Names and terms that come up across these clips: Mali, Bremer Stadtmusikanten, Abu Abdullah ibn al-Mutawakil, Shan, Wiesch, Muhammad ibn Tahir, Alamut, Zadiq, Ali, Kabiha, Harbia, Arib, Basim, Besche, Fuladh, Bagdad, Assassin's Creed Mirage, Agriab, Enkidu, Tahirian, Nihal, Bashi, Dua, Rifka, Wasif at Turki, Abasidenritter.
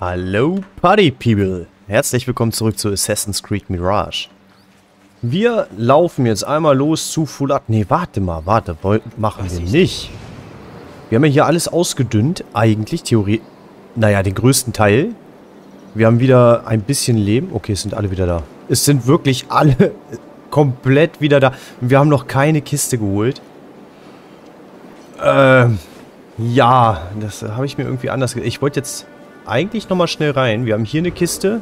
Hallo Party People! Herzlich willkommen zurück zu Assassin's Creed Mirage. Wir laufen jetzt einmal los zu Fuladh. Ne, warte mal, warte, machen wir nicht. Wir haben ja hier alles ausgedünnt, eigentlich, theoretisch. Naja, den größten Teil. Wir haben wieder ein bisschen Leben. Okay, es sind alle wieder da. Es sind wirklich alle komplett wieder da. Wir haben noch keine Kiste geholt. Ja, das habe ich mir irgendwie anders gedacht. Ich wollte jetzt eigentlich nochmal schnell rein. Wir haben hier eine Kiste.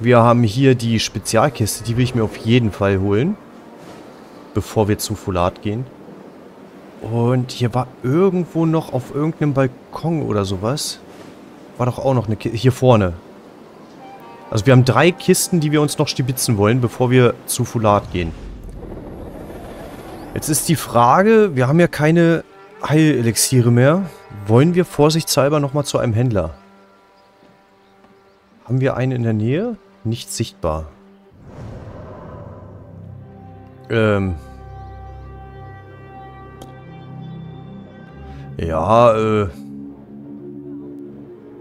Wir haben hier die Spezialkiste. Die will ich mir auf jeden Fall holen. Bevor wir zu Fuladh gehen. Und hier war irgendwo noch auf irgendeinem Balkon oder sowas. War doch auch noch eine Kiste. Hier vorne. Also wir haben 3 Kisten, die wir uns noch stibitzen wollen, bevor wir zu Fuladh gehen. Jetzt ist die Frage, wir haben ja keine Heilelixiere mehr. Wollen wir vorsichtshalber nochmal zu einem Händler? Haben wir einen in der Nähe? Nicht sichtbar. Ja,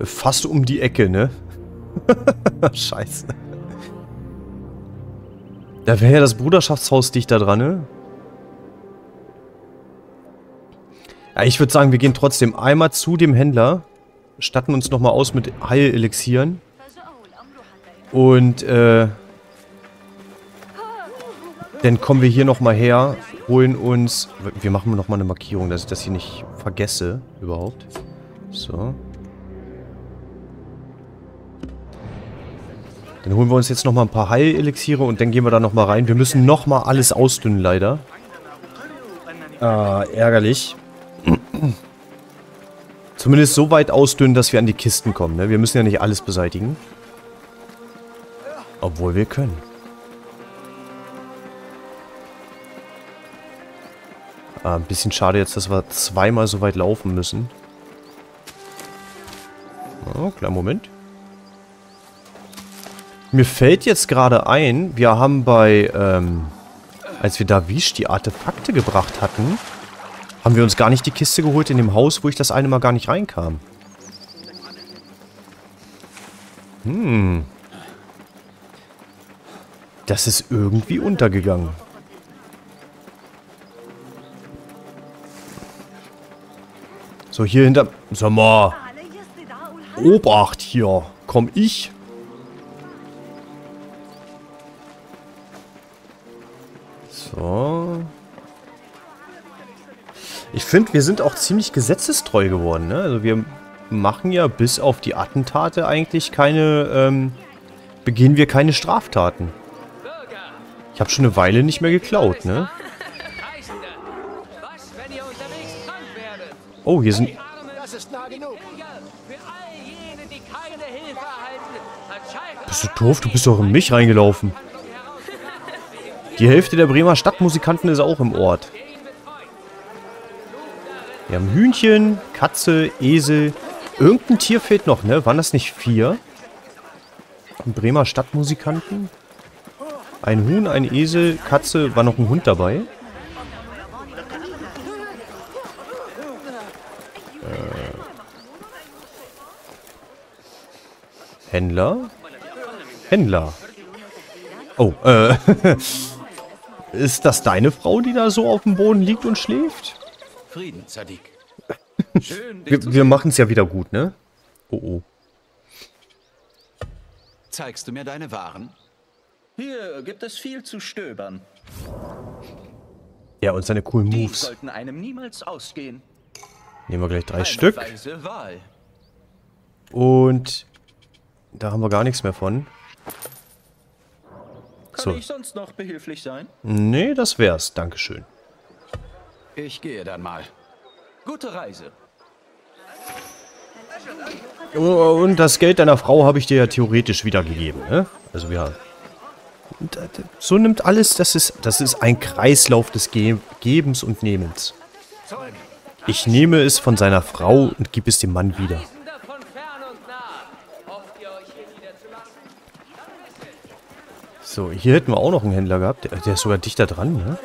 fast um die Ecke, ne? Scheiße. Da wäre ja das Bruderschaftshaus dicht da dran, ne? Ja, ich würde sagen, wir gehen trotzdem einmal zu dem Händler, statten uns nochmal aus mit Heilelixieren und dann kommen wir hier nochmal her, holen uns... Wir machen nochmal eine Markierung, dass ich das hier nicht vergesse überhaupt. So. Dann holen wir uns jetzt nochmal ein paar Heilelixiere und dann gehen wir da nochmal rein. Wir müssen nochmal alles ausdünnen, leider. Ah, ärgerlich. Zumindest so weit ausdünnen, dass wir an die Kisten kommen, ne? Wir müssen ja nicht alles beseitigen. Obwohl wir können. Ah, ein bisschen schade jetzt, dass wir zweimal so weit laufen müssen. Oh, kleinen Moment. Mir fällt jetzt gerade ein, wir haben bei, als wir da Wiesch die Artefakte gebracht hatten, haben wir uns gar nicht die Kiste geholt in dem Haus, wo ich das eine Mal gar nicht reinkam. Hm. Das ist irgendwie untergegangen. So, hier hinter... Sag mal. Obacht hier. Komm ich. So. Ich finde, wir sind auch ziemlich gesetzestreu geworden, ne? Also wir machen ja bis auf die Attentate eigentlich keine, begehen wir keine Straftaten. Ich habe schon eine Weile nicht mehr geklaut, ne? Oh, hier sind... Bist du doof? Du bist doch in mich reingelaufen. Die Hälfte der Bremer Stadtmusikanten ist auch im Ort. Wir haben Hühnchen, Katze, Esel. Irgendein Tier fehlt noch, ne? Waren das nicht 4? Ein Bremer Stadtmusikanten. Ein Huhn, ein Esel, Katze, war noch ein Hund dabei. Händler? Händler. Oh, Ist das deine Frau, die da so auf dem Boden liegt und schläft? Frieden, Zadiq. Wir machen es ja wieder gut, ne? Oh, oh. Zeigst du mir deine Waren? Hier gibt es viel zu stöbern. Ja, und seine coolen Moves. Die sollten einem niemals ausgehen. Nehmen wir gleich 3 Stück. Und da haben wir gar nichts mehr von. So. Kann ich sonst noch behilflich sein? Nee, das wär's. Dankeschön. Ich gehe dann mal. Gute Reise. Und das Geld deiner Frau habe ich dir ja theoretisch wiedergegeben, ne? Also ja. So nimmt alles, das ist ein Kreislauf des Gebens und Nehmens. Ich nehme es von seiner Frau und gebe es dem Mann wieder. So, hier hätten wir auch noch einen Händler gehabt. Der ist sogar dichter dran, ne?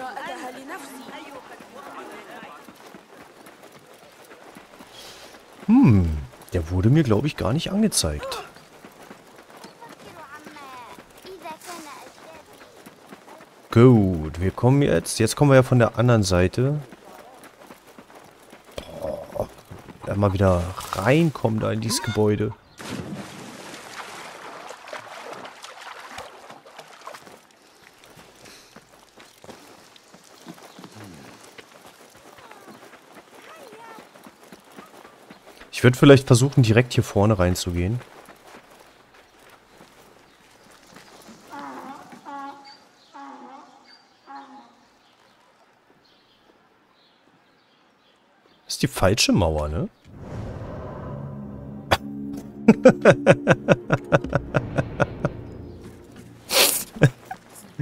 Hm. Der wurde mir, glaube ich, gar nicht angezeigt. Gut, wir kommen jetzt. Jetzt kommen wir ja von der anderen Seite. Oh, mal wieder reinkommen da in dieses Gebäude. Ich würde vielleicht versuchen, direkt hier vorne reinzugehen. Das ist die falsche Mauer, ne?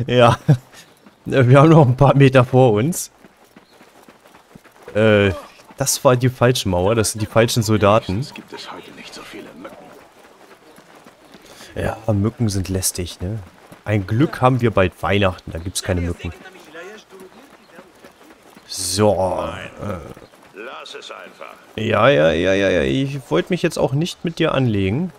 Ja. Wir haben noch ein paar Meter vor uns. Das war die falsche Mauer, das sind die falschen Soldaten. Ja, Mücken sind lästig, ne? Ein Glück haben wir bald Weihnachten, da gibt's keine Mücken. So. Lass es einfach. Ja. Ich wollte mich jetzt auch nicht mit dir anlegen.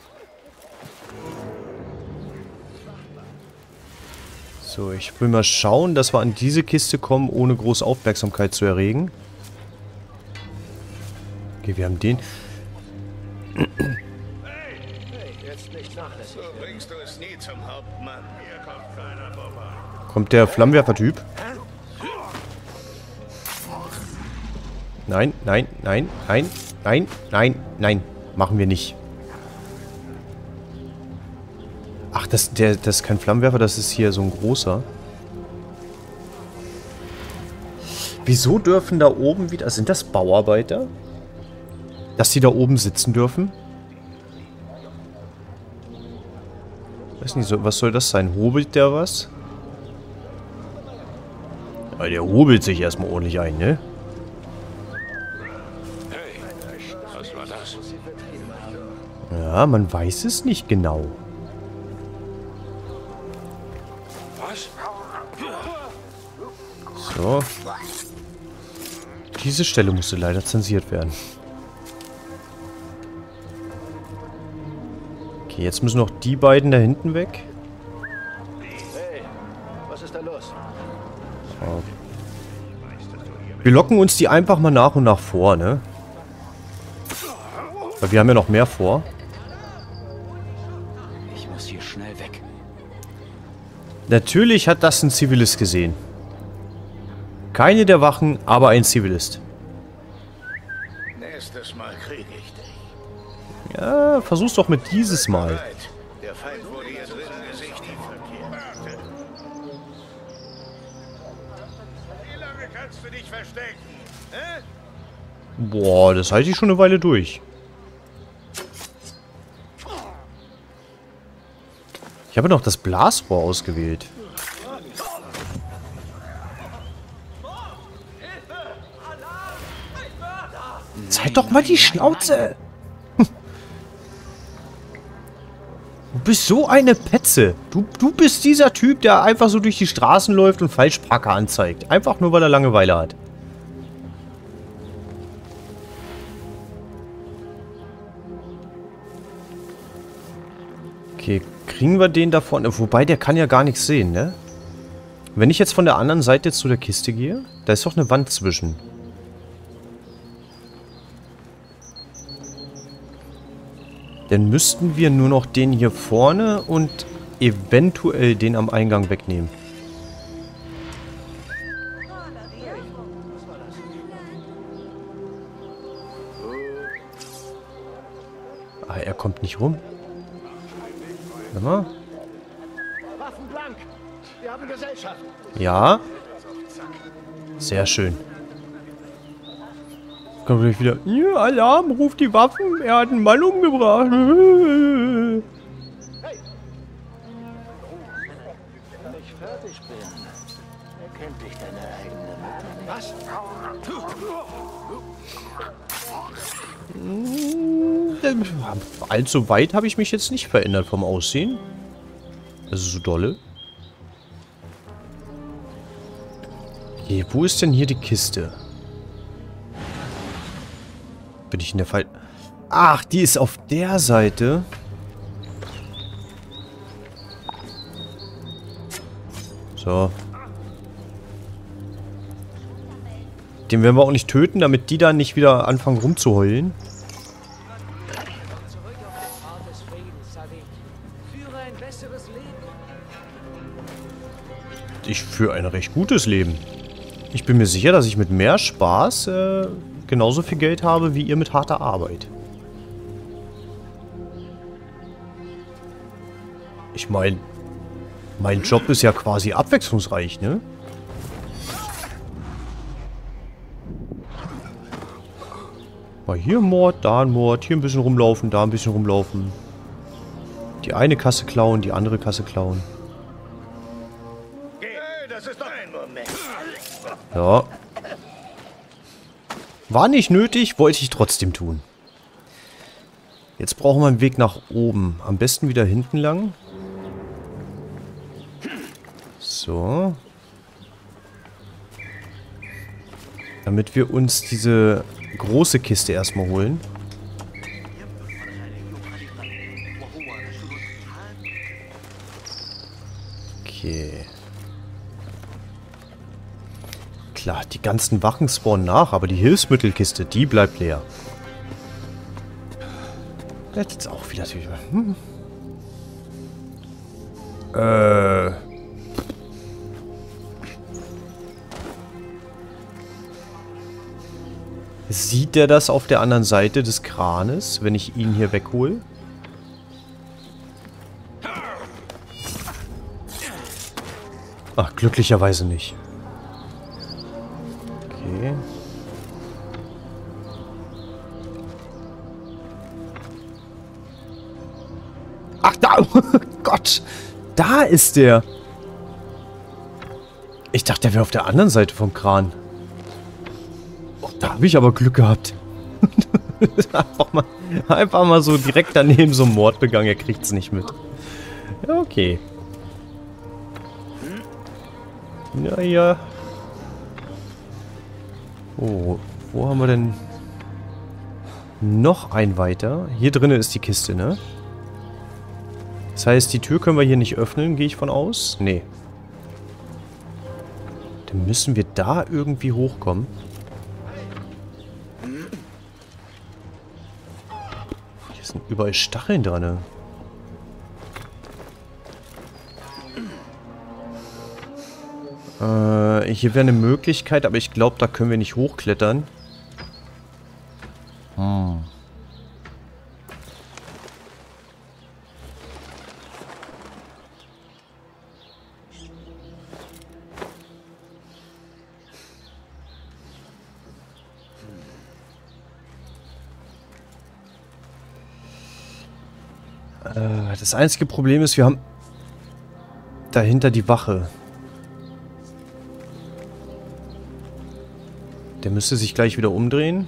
So, ich will mal schauen, dass wir an diese Kiste kommen, ohne große Aufmerksamkeit zu erregen. Okay, wir haben den. Kommt der Flammenwerfer-Typ? Nein. Machen wir nicht. Ach, das ist kein Flammenwerfer, das ist hier so ein großer. Wieso dürfen da oben wieder... Sind das Bauarbeiter? Dass die da oben sitzen dürfen? Weiß nicht, was soll das sein? Hobelt der was? Ja, der hobelt sich erstmal ordentlich ein, ne? Hey, was war das? Ja, man weiß es nicht genau. Was? So. Diese Stelle musste leider zensiert werden. Jetzt müssen noch die beiden da hinten weg. Hey, was ist da los? Wir locken uns die einfach mal nach und nach vor, ne? Weil wir haben ja noch mehr vor. Ich muss hier schnell weg. Natürlich hat das ein Zivilist gesehen. Keine der Wachen, aber ein Zivilist. Nächstes Mal kriege ich dich. Ja, versuch's doch mit dieses Mal. Boah, das halte ich schon eine Weile durch. Ich habe noch das Blasrohr ausgewählt. Jetzt halt doch mal die Schnauze! Du bist so eine Petze. Du bist dieser Typ, der einfach so durch die Straßen läuft und Falschparker anzeigt. Einfach nur, weil er Langeweile hat. Okay, kriegen wir den da vorne? Wobei, der kann ja gar nichts sehen, ne? Wenn ich jetzt von der anderen Seite zu der Kiste gehe, da ist doch eine Wand zwischen. Dann müssten wir nur noch den hier vorne und eventuell den am Eingang wegnehmen. Ah, er kommt nicht rum. Warte mal. Ja. Sehr schön. Kommt gleich wieder. Ja, Alarm, ruft die Waffen. Er hat einen Mann umgebracht. Allzu weit habe ich mich jetzt nicht verändert vom Aussehen. Das ist so dolle. Okay, wo ist denn hier die Kiste? Bin ich in der Fall... Ach, die ist auf der Seite. So. Den werden wir auch nicht töten, damit die dann nicht wieder anfangen rumzuheulen. Ich führe ein recht gutes Leben. Ich bin mir sicher, dass ich mit mehr Spaß genauso viel Geld habe, wie ihr mit harter Arbeit. Ich meine, mein Job ist ja quasi abwechslungsreich, ne? Mal hier Mord, da ein Mord, hier ein bisschen rumlaufen, da ein bisschen rumlaufen. Die eine Kasse klauen, die andere Kasse klauen. Ja. War nicht nötig, wollte ich trotzdem tun. Jetzt brauchen wir einen Weg nach oben. Am besten wieder hinten lang. So. Damit wir uns diese große Kiste erstmal holen. Okay. Klar, die ganzen Wachen spawnen nach, aber die Hilfsmittelkiste, die bleibt leer. Das ist auch wieder... Sieht der das auf der anderen Seite des Kranes, wenn ich ihn hier weghole? Ach, glücklicherweise nicht. Okay. Ach, da! Oh Gott! Da ist der! Ich dachte, der wäre auf der anderen Seite vom Kran. Da habe ich aber Glück gehabt. einfach mal so direkt daneben so einen Mord begangen. Er kriegt es nicht mit. Ja, okay. Naja. Oh, wo haben wir denn noch einen weiter? Hier drinnen ist die Kiste, ne? Das heißt, die Tür können wir hier nicht öffnen, gehe ich von aus? Nee. Dann müssen wir da irgendwie hochkommen. Überall Stacheln dran. Hier wäre eine Möglichkeit, aber ich glaube, da können wir nicht hochklettern. Hm. Das einzige Problem ist, wir haben dahinter die Wache. Der müsste sich gleich wieder umdrehen.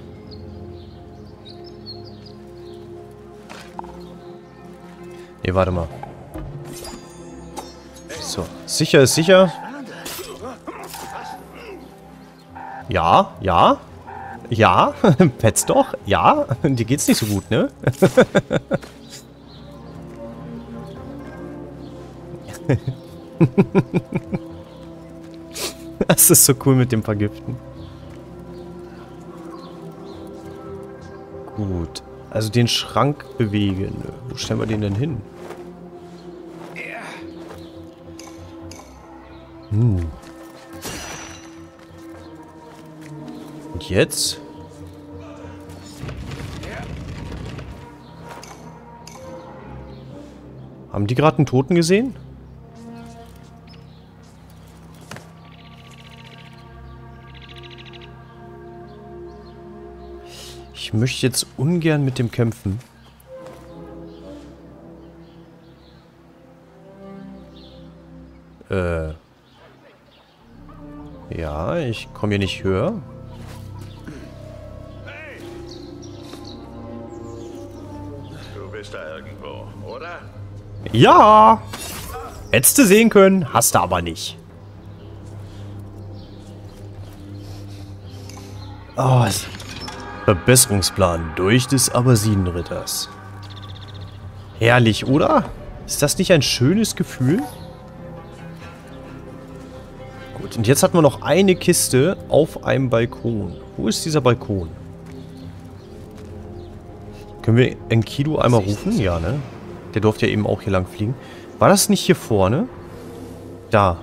Ne, warte mal. So, sicher ist sicher. Ja, ja. Ja, Pets doch. Ja, dir geht's nicht so gut, ne? Das ist so cool mit dem Vergiften. Gut. Also den Schrank bewegen. Wo stellen wir den denn hin? Hm. Und jetzt? Haben die gerade einen Toten gesehen? Ich möchte jetzt ungern mit dem kämpfen. Ja, ich komme hier nicht höher. Du bist da irgendwo, oder? Ja! Hättest du sehen können, hast du aber nicht. Oh, Verbesserungsplan durch des Abasidenritters. Herrlich, oder? Ist das nicht ein schönes Gefühl? Gut, und jetzt hatten wir noch eine Kiste auf einem Balkon. Wo ist dieser Balkon? Können wir Enkidu einmal rufen? Ja, ne? Der durfte ja eben auch hier lang fliegen. War das nicht hier vorne? Da.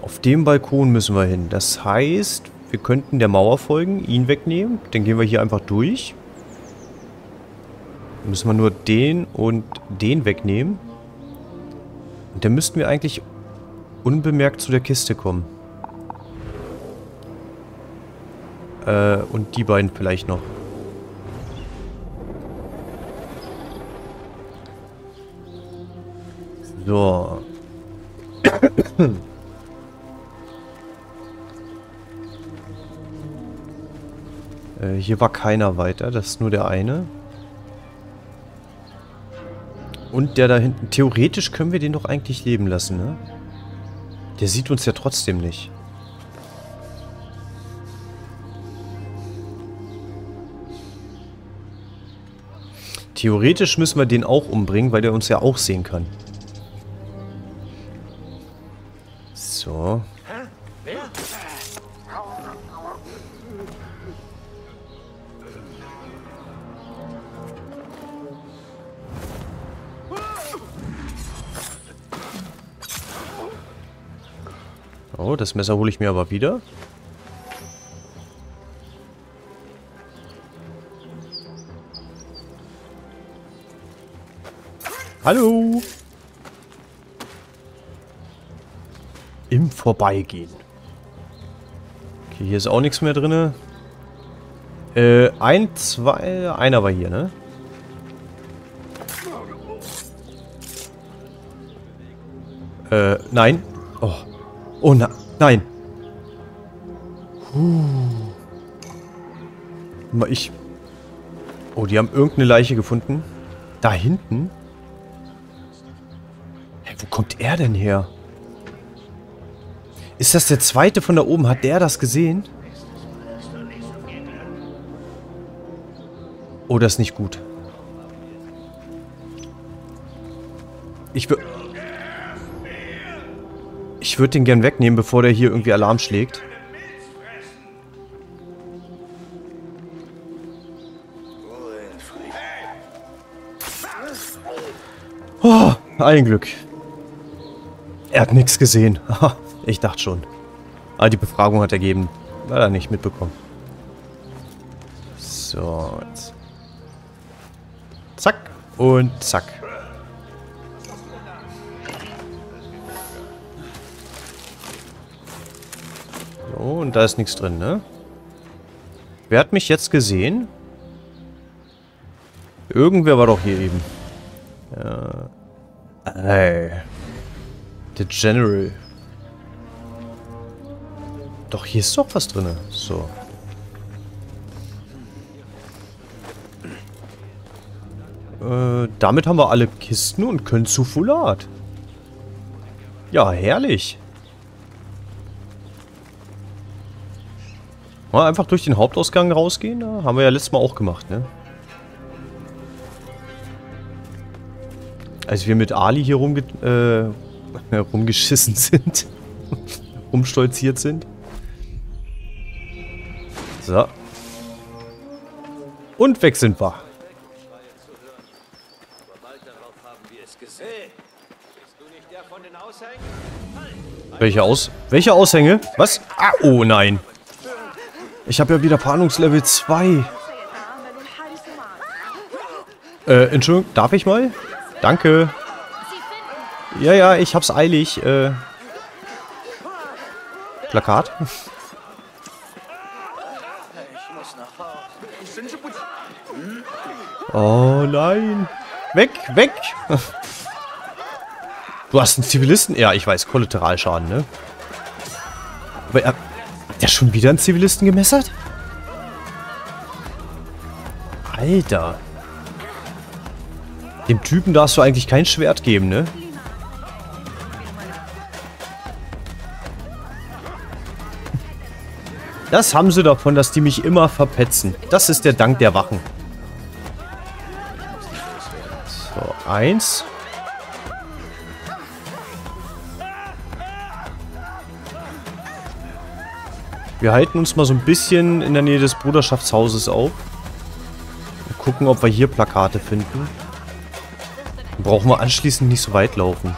Auf dem Balkon müssen wir hin. Das heißt, wir könnten der Mauer folgen, ihn wegnehmen. Dann gehen wir hier einfach durch. Dann müssen wir nur den und den wegnehmen. Und dann müssten wir eigentlich unbemerkt zu der Kiste kommen. Und die beiden vielleicht noch. So. Hier war keiner weiter, das ist nur der eine. Und der da hinten. Theoretisch können wir den doch eigentlich leben lassen, ne? Der sieht uns ja trotzdem nicht. Theoretisch müssen wir den auch umbringen, weil der uns ja auch sehen kann. So. Oh, das Messer hole ich mir aber wieder. Hallo! Im Vorbeigehen. Okay, hier ist auch nichts mehr drin. Einer war hier, ne? Nein. Oh. Oh nein. Oh, die haben irgendeine Leiche gefunden. Da hinten? Hey, wo kommt er denn her? Ist das der zweite von da oben? Hat der das gesehen? Oh, das ist nicht gut. Ich würde den gern wegnehmen, bevor der hier irgendwie Alarm schlägt. Oh, ein Glück. Er hat nichts gesehen. Ich dachte schon. Ah, die Befragung hat er gegeben. Hat er nicht mitbekommen. So, jetzt. Zack und zack. Oh, und da ist nichts drin, ne? Wer hat mich jetzt gesehen? Irgendwer war doch hier eben. Ja. Ey. Der General. Doch, hier ist doch was drin. So. Damit haben wir alle Kisten und können zu Fuladh. Ja, herrlich. Mal einfach durch den Hauptausgang rausgehen, da haben wir ja letztes Mal auch gemacht, ne? Als wir mit Ali hier rumgeschissen sind, rumstolziert sind. So. Und weg sind wir. Welche Aushänge? Was? Ah, oh nein. Ich habe ja wieder Planungslevel 2. Entschuldigung, darf ich mal? Danke. Ja, ich hab's eilig. Plakat. Oh nein. Weg. Du hast einen Zivilisten? Ja, ich weiß, Kollateralschaden, ne? Aber er... Der schon wieder einen Zivilisten gemessert? Alter. Dem Typen darfst du eigentlich kein Schwert geben, ne? Das haben sie davon, dass die mich immer verpetzen. Das ist der Dank der Wachen. So, 1. Wir halten uns mal so ein bisschen in der Nähe des Bruderschaftshauses auf. Und gucken, ob wir hier Plakate finden. Dann brauchen wir anschließend nicht so weit laufen.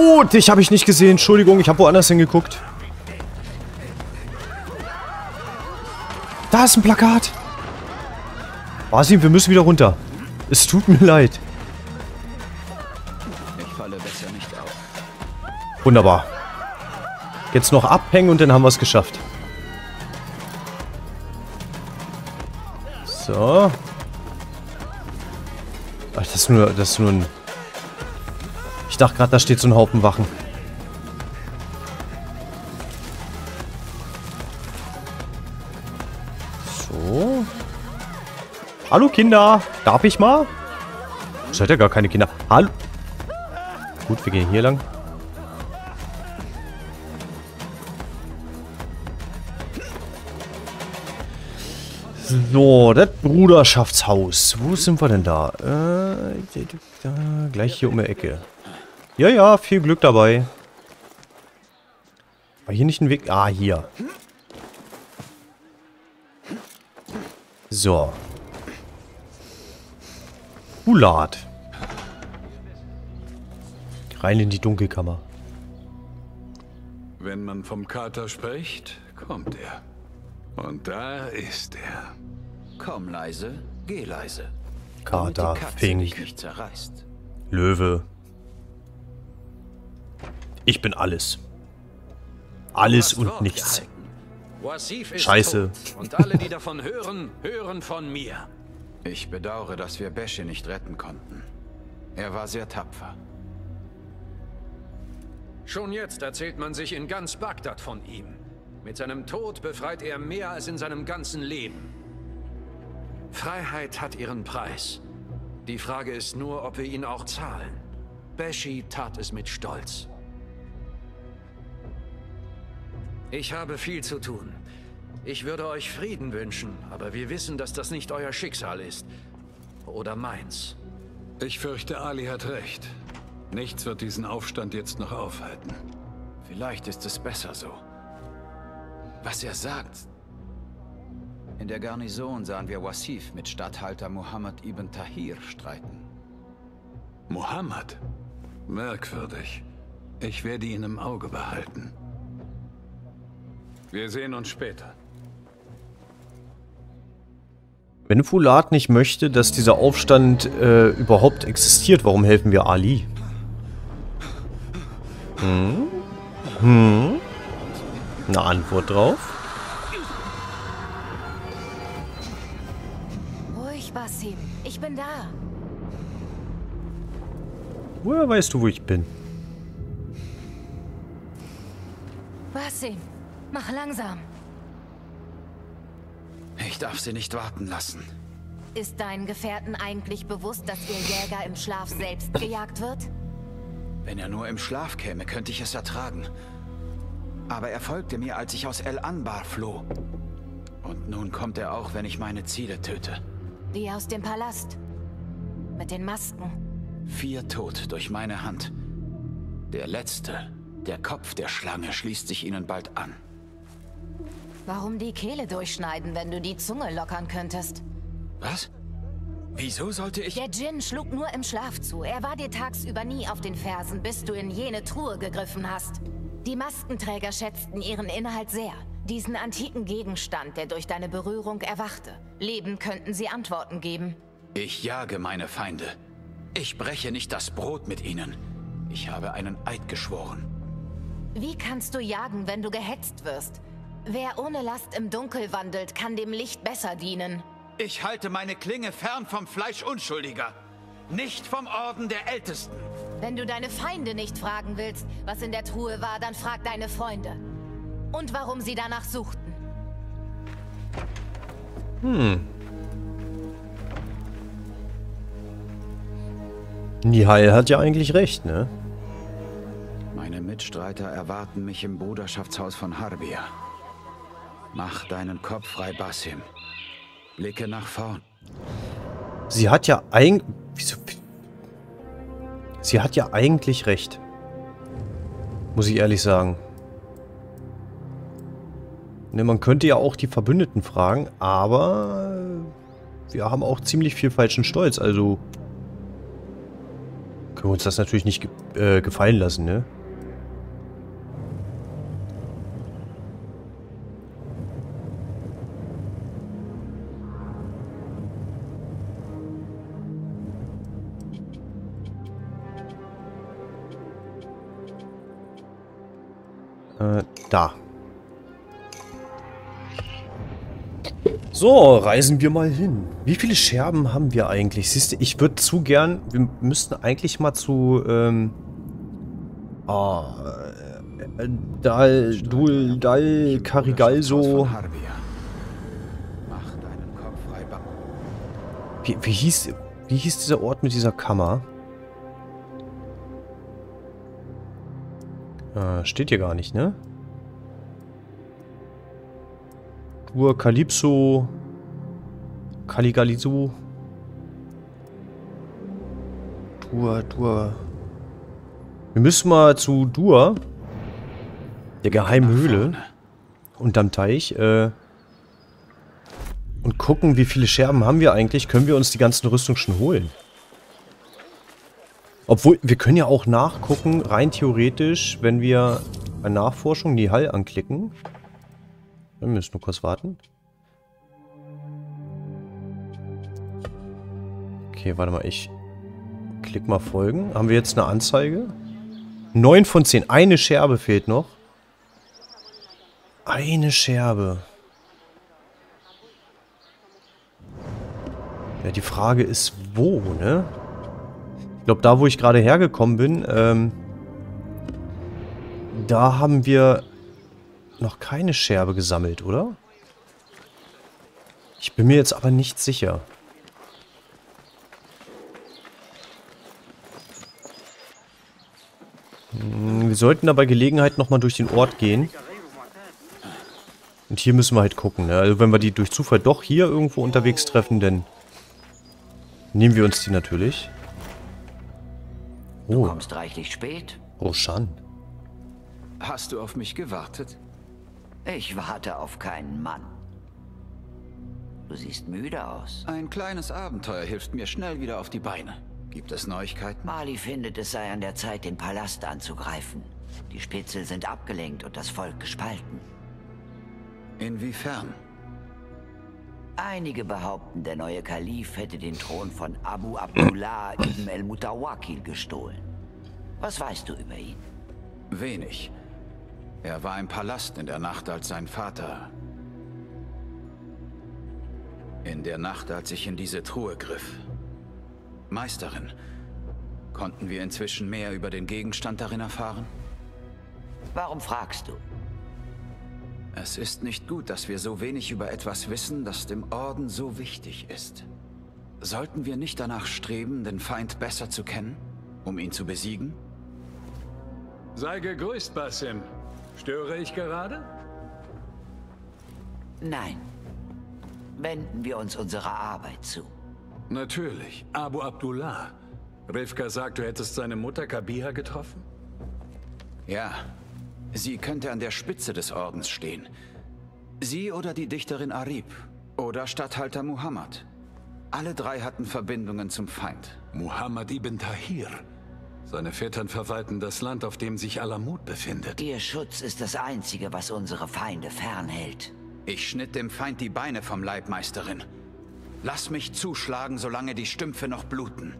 Oh, dich habe ich nicht gesehen. Entschuldigung, ich habe woanders hingeguckt. Da ist ein Plakat. Basim, wir müssen wieder runter. Es tut mir leid. Ich falle besser nicht auf. Wunderbar. Jetzt noch abhängen und dann haben wir es geschafft. So. Ach, das ist nur ein... Ich dachte gerade, da steht so ein Haufen Wachen. So. Hallo Kinder, darf ich mal? Seid ja gar keine Kinder. Hallo. Gut, wir gehen hier lang. So, das Bruderschaftshaus. Wo sind wir denn da? Gleich hier um die Ecke. Ja, ja, viel Glück dabei. War hier nicht ein Weg? Ah, hier. So. Fuladh. Rein in die Dunkelkammer. Wenn man vom Kater spricht, kommt er. Und da ist er. Komm leise, geh leise. Kater, Fink, nicht zerreißt. Löwe. Ich bin alles. Alles und nichts. Scheiße. Und alle, die davon hören, hören von mir. Ich bedauere, dass wir Besche nicht retten konnten. Er war sehr tapfer. Schon jetzt erzählt man sich in ganz Bagdad von ihm. Mit seinem Tod befreit er mehr als in seinem ganzen Leben. Freiheit hat ihren Preis. Die Frage ist nur, ob wir ihn auch zahlen. Bashi tat es mit Stolz. Ich habe viel zu tun. Ich würde euch Frieden wünschen, aber wir wissen, dass das nicht euer Schicksal ist. Oder meins. Ich fürchte, Ali hat recht. Nichts wird diesen Aufstand jetzt noch aufhalten. Vielleicht ist es besser so. Was er sagt. In der Garnison sahen wir Wasif mit Statthalter Muhammad ibn Tahir streiten. Muhammad? Merkwürdig. Ich werde ihn im Auge behalten. Wir sehen uns später. Wenn Fuladh nicht möchte, dass dieser Aufstand überhaupt existiert, warum helfen wir Ali? Hm? Hm? Eine Antwort drauf. Ruhig, Basim. Ich bin da. Woher weißt du, wo ich bin? Basim, mach langsam. Ich darf sie nicht warten lassen. Ist deinen Gefährten eigentlich bewusst, dass ihr Jäger im Schlaf selbst gejagt wird? Wenn er nur im Schlaf käme, könnte ich es ertragen. Aber er folgte mir, als ich aus El Anbar floh. Und nun kommt er auch, wenn ich meine Ziele töte. Die aus dem Palast. Mit den Masken. 4 tot durch meine Hand. Der letzte, der Kopf der Schlange, schließt sich ihnen bald an. Warum die Kehle durchschneiden, wenn du die Zunge lockern könntest? Was? Wieso sollte ich... Der Djinn schlug nur im Schlaf zu. Er war dir tagsüber nie auf den Fersen, bis du in jene Truhe gegriffen hast. Die Maskenträger schätzten ihren Inhalt sehr. Diesen antiken Gegenstand, der durch deine Berührung erwachte. Lebend könnten sie Antworten geben. Ich jage meine Feinde. Ich breche nicht das Brot mit ihnen. Ich habe einen Eid geschworen. Wie kannst du jagen, wenn du gehetzt wirst? Wer ohne Last im Dunkel wandelt, kann dem Licht besser dienen. Ich halte meine Klinge fern vom Fleisch Unschuldiger. Nicht vom Orden der Ältesten. Wenn du deine Feinde nicht fragen willst, was in der Truhe war, dann frag deine Freunde. Und warum sie danach suchten. Hm. Nihal hat ja eigentlich recht, ne? Meine Mitstreiter erwarten mich im Bruderschaftshaus von Harbia. Mach deinen Kopf frei, Basim. Blicke nach vorn. Sie hat ja eigentlich... Wieso? Sie hat ja eigentlich recht. Muss ich ehrlich sagen. Ne, man könnte ja auch die Verbündeten fragen, aber... Wir haben auch ziemlich viel falschen Stolz, also... Können wir uns das natürlich nicht gefallen lassen, ne? Da. So, reisen wir mal hin. Wie viele Scherben haben wir eigentlich? Siehst du, ich würde zu gern... Wir müssten eigentlich mal zu... Dal Karigalso... Wie hieß dieser Ort mit dieser Kammer? Steht hier gar nicht, ne? Dua, Kalypso, Kaligalizu, Dua. Wir müssen mal zu Dua, der geheimen Höhle, unterm Teich, und gucken, wie viele Scherben haben wir eigentlich. Können wir uns die ganzen Rüstungen schon holen? Obwohl, wir können ja auch nachgucken, rein theoretisch, wenn wir bei Nachforschung Nihal anklicken. Wir müssen nur kurz warten. Okay, warte mal, ich klick mal folgen. Haben wir jetzt eine Anzeige? 9 von 10. Eine Scherbe fehlt noch. Eine Scherbe. Ja, die Frage ist, wo, ne? Ich glaube, da, wo ich gerade hergekommen bin, da haben wir noch keine Scherbe gesammelt, oder? Ich bin mir jetzt aber nicht sicher. Wir sollten da bei Gelegenheit nochmal durch den Ort gehen. Und hier müssen wir halt gucken, ne? Also wenn wir die durch Zufall doch hier irgendwo unterwegs treffen, dann nehmen wir uns die natürlich. Du kommst reichlich spät. Oh, Shan. Hast du auf mich gewartet? Ich warte auf keinen Mann. Du siehst müde aus. Ein kleines Abenteuer hilft mir schnell wieder auf die Beine. Gibt es Neuigkeiten? Mali findet, es sei an der Zeit, den Palast anzugreifen. Die Spitzel sind abgelenkt und das Volk gespalten. Inwiefern? Einige behaupten, der neue Kalif hätte den Thron von Abu Abdullah ibn al-Mutawakil gestohlen. Was weißt du über ihn? Wenig. Er war im Palast in der Nacht, als sein Vater... In der Nacht, als ich in diese Truhe griff. Meisterin, konnten wir inzwischen mehr über den Gegenstand darin erfahren? Warum fragst du? Es ist nicht gut, dass wir so wenig über etwas wissen, das dem Orden so wichtig ist. Sollten wir nicht danach streben, den Feind besser zu kennen, um ihn zu besiegen? Sei gegrüßt, Basim. Störe ich gerade? Nein. Wenden wir uns unserer Arbeit zu. Natürlich. Abu Abdullah. Rifka sagt, du hättest seine Mutter Kabiha getroffen? Ja. Sie könnte an der Spitze des Ordens stehen. Sie oder die Dichterin Arib oder Statthalter Muhammad. Alle drei hatten Verbindungen zum Feind. Muhammad ibn Tahir. Seine Vettern verwalten das Land, auf dem sich Alamut befindet. Ihr Schutz ist das Einzige, was unsere Feinde fernhält. Ich schnitt dem Feind die Beine vom Leib, Meisterin. Lass mich zuschlagen, solange die Stümpfe noch bluten.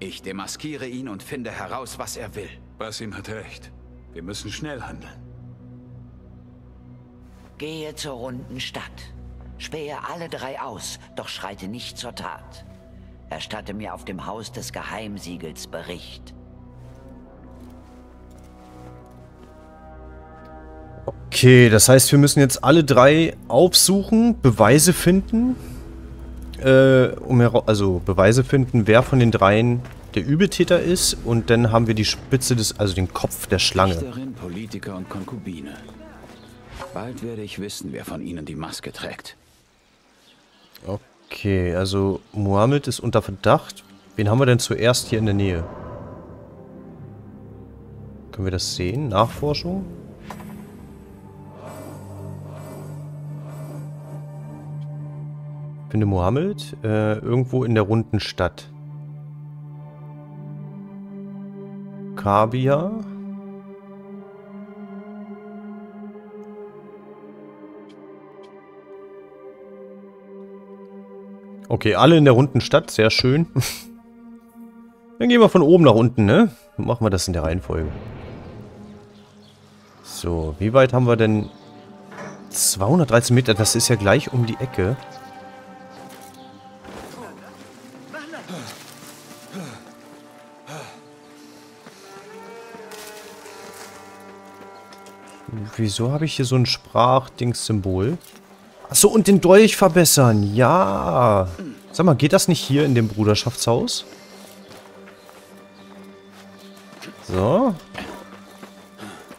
Ich demaskiere ihn und finde heraus, was er will. Basim hat recht. Wir müssen schnell handeln. Gehe zur runden Stadt. Spähe alle drei aus, doch schreite nicht zur Tat. Erstatte mir auf dem Haus des Geheimsiegels Bericht. Okay, das heißt, wir müssen jetzt alle drei aufsuchen, Beweise finden. Also Beweise finden, wer von den dreien der Übeltäter ist. Und dann haben wir die Spitze des, also den Kopf der Schlange. Richterin, Politiker und Konkubine. Bald werde ich wissen, wer von ihnen die Maske trägt. Okay, also Muhammad ist unter Verdacht. Wen haben wir denn zuerst hier in der Nähe? Können wir das sehen? Nachforschung? Finde Muhammad irgendwo in der runden Stadt. Kabiha. Okay, alle in der runden Stadt, sehr schön. Dann gehen wir von oben nach unten, ne? Dann machen wir das in der Reihenfolge. So, wie weit haben wir denn? 213 Meter, das ist ja gleich um die Ecke. Wieso habe ich hier so ein Sprachdings-Symbol? Achso, und den Dolch verbessern. Ja. Sag mal, geht das nicht hier in dem Bruderschaftshaus? So.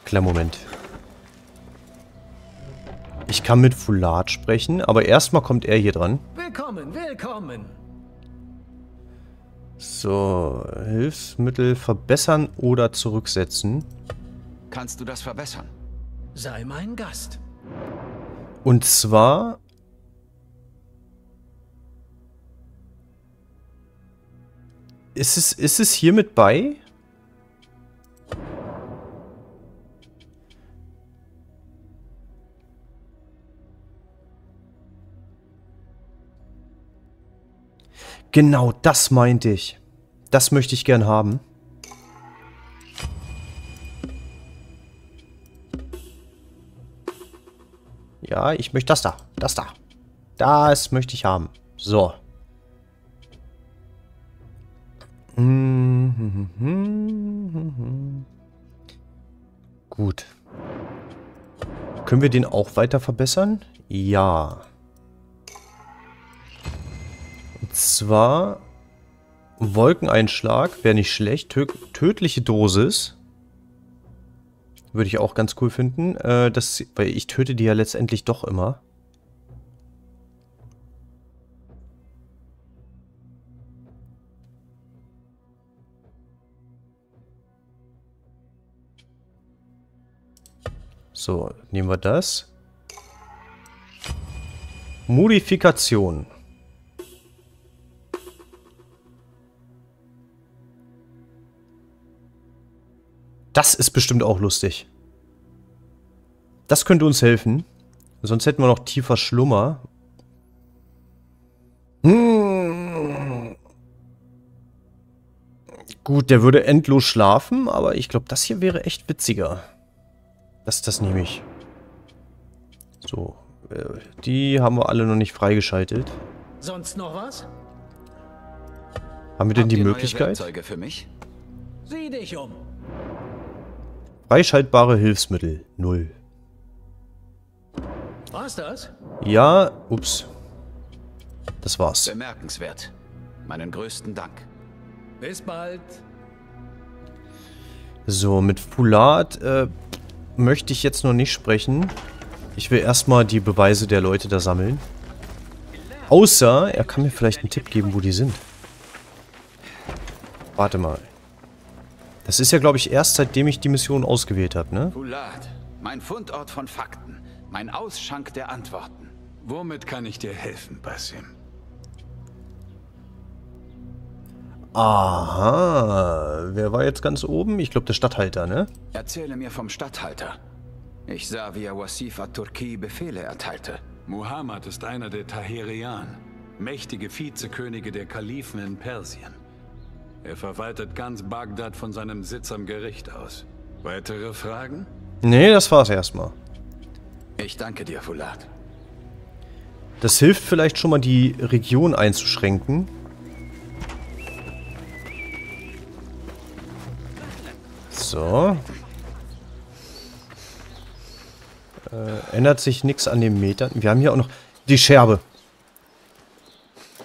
Kleiner Moment. Ich kann mit Fuladh sprechen, aber erstmal kommt er hier dran. Willkommen, willkommen. So, Hilfsmittel verbessern oder zurücksetzen. Kannst du das verbessern? Sei mein Gast. Und zwar... Ist es hiermit bei? Genau, das meinte ich. Das möchte ich gern haben. Ja, ich möchte das da. Das da. Das möchte ich haben. So. Gut. Können wir den auch weiter verbessern? Ja. Und zwar... Wolkeneinschlag wäre nicht schlecht. Tödliche Dosis. Würde ich auch ganz cool finden. Weil ich töte die ja letztendlich doch immer. So, nehmen wir das. Modifikation. Das ist bestimmt auch lustig. Das könnte uns helfen. Sonst hätten wir noch tiefer Schlummer. Hm. Gut, der würde endlos schlafen, aber ich glaube, das hier wäre echt witziger. Das nehme ich. So, die haben wir alle noch nicht freigeschaltet. Sonst noch was? Haben wir denn die Möglichkeit? Für mich? Sieh dich um. Freischaltbare Hilfsmittel. 0. War's das? Ja, ups. Das war's. Bemerkenswert. Meinen größten Dank. Bis bald. So, mit Fuladh möchte ich jetzt noch nicht sprechen. Ich will erstmal die Beweise der Leute da sammeln. Außer, er kann mir vielleicht einen Tipp geben, wo die sind. Warte mal. Das ist ja, glaube ich, erst seitdem ich die Mission ausgewählt habe, ne? Fuladh, mein Fundort von Fakten, mein Ausschank der Antworten. Womit kann ich dir helfen, Basim? Aha, wer war jetzt ganz oben? Ich glaube, der Statthalter, ne? Erzähle mir vom Statthalter. Ich sah, wie er Wasif at Turki Befehle erteilte. Muhammad ist einer der Tahirian, mächtige Vizekönige der Kalifen in Persien. Er verwaltet ganz Bagdad von seinem Sitz am Gericht aus. Weitere Fragen? Nee, das war's erstmal. Ich danke dir, Fuladh. Das hilft vielleicht schon mal, die Region einzuschränken. So. Ändert sich nichts an den Metern. Wir haben hier auch noch die Scherbe.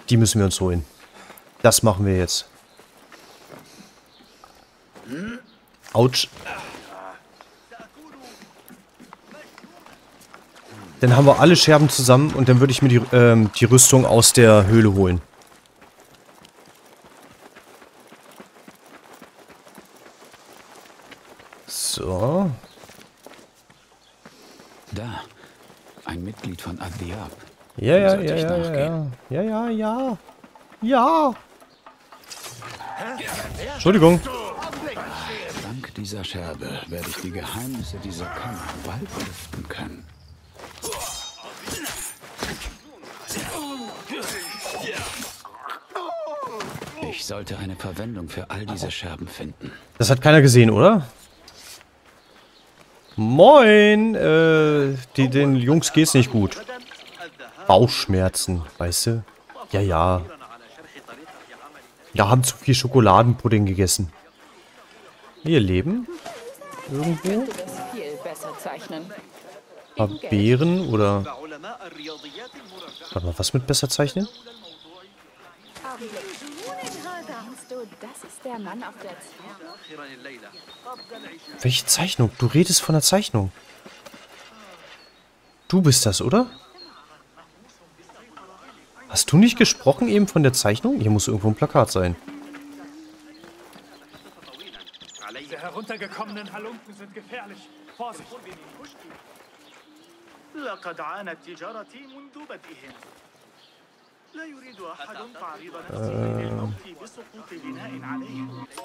Die müssen wir uns holen. Das machen wir jetzt. Autsch. Dann haben wir alle Scherben zusammen und dann würde ich mir die Rüstung aus der Höhle holen. So. Da. Ein Mitglied von Agriab. Ja. Entschuldigung. Dank dieser Scherbe werde ich die Geheimnisse dieser Kammer bald lüften können. Ich sollte eine Verwendung für all diese Scherben finden. Das hat keiner gesehen, oder? Moin! Den Jungs geht's nicht gut. Bauchschmerzen, weißt du? Ja. Ja, haben zu viel Schokoladenpudding gegessen. Hier leben? Irgendwo? Paar Beeren oder... Warte mal, was mit besser zeichnen? Welche Zeichnung? Du redest von der Zeichnung. Du bist das, oder? Hast du nicht gesprochen eben von der Zeichnung? Hier muss irgendwo ein Plakat sein. Diese heruntergekommenen Halunken sind gefährlich. Vorsicht!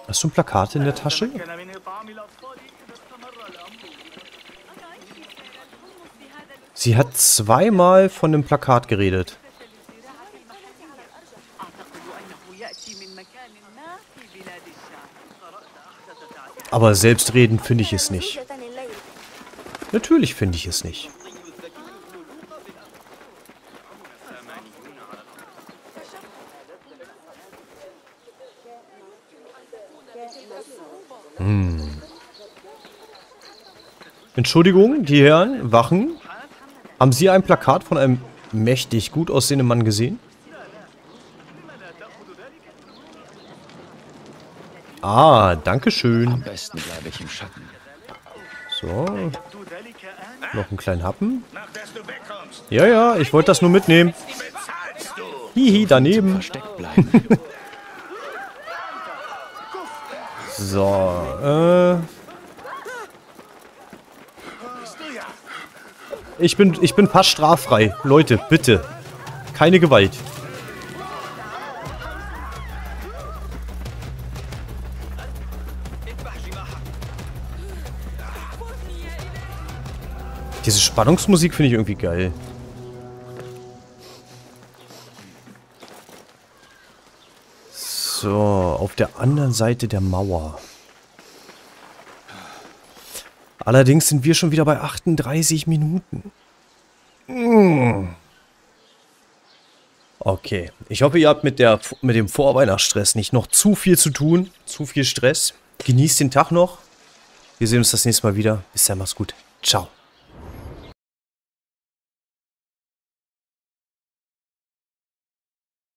Hast du ein Plakat in der Tasche? Sie hat zweimal von dem Plakat geredet. Aber selbstreden finde ich es nicht. Natürlich finde ich es nicht. Entschuldigung, die Herren Wachen. Haben Sie ein Plakat von einem mächtig gut aussehenden Mann gesehen? Ah, danke schön. Am besten bleibe ich im Schatten. So. Noch einen kleinen Happen. Ja, ich wollte das nur mitnehmen. Hihi, daneben. So, Ich bin fast straffrei. Leute, bitte. Keine Gewalt. Diese Spannungsmusik finde ich irgendwie geil. So, auf der anderen Seite der Mauer. Allerdings sind wir schon wieder bei 38 Minuten. Okay. Ich hoffe, ihr habt mit dem Vorweihnachtsstress nicht noch zu viel zu tun. Zu viel Stress. Genießt den Tag noch. Wir sehen uns das nächste Mal wieder. Bis dann, mach's gut. Ciao.